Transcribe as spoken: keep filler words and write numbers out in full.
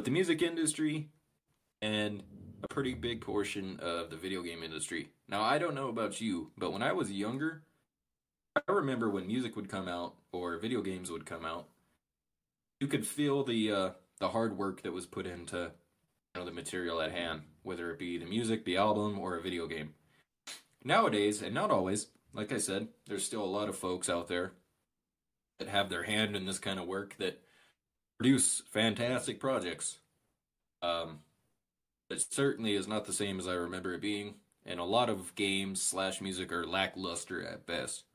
But the music industry and a pretty big portion of the video game industry. Now, I don't know about you, but when I was younger, I remember when music would come out or video games would come out, you could feel the uh, the hard work that was put into, you know, the material at hand, whether it be the music, the album, or a video game. Nowadays, and not always, like I said, there's still a lot of folks out there that have their hand in this kind of work that produce fantastic projects. Um, it certainly is not the same as I remember it being, and a lot of games slash music are lackluster at best.